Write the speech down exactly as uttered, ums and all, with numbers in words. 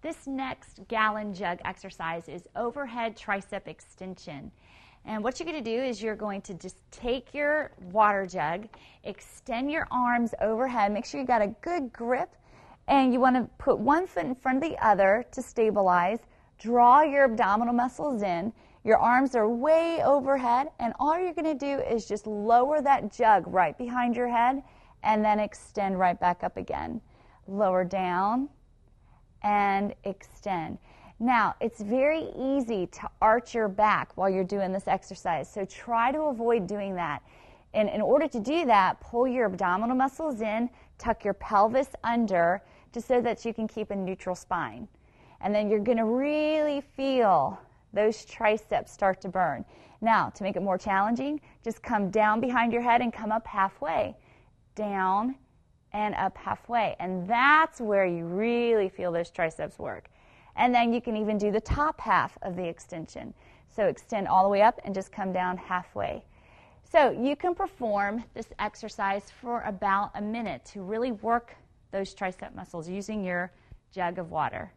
This next gallon jug exercise is overhead tricep extension. And what you're going to do is you're going to just take your water jug, extend your arms overhead, make sure you got a good grip, and you want to put one foot in front of the other to stabilize, draw your abdominal muscles in, your arms are way overhead, and all you're going to do is just lower that jug right behind your head and then extend right back up again. Lower down and extend. Now, it's very easy to arch your back while you're doing this exercise, so try to avoid doing that. And in order to do that, pull your abdominal muscles in, tuck your pelvis under, just so that you can keep a neutral spine. And then you're going to really feel those triceps start to burn. Now, to make it more challenging, just come down behind your head and come up halfway. Down and up halfway. And that's where you really feel those triceps work. And then you can even do the top half of the extension. So extend all the way up and just come down halfway. So you can perform this exercise for about a minute to really work those tricep muscles using your jug of water.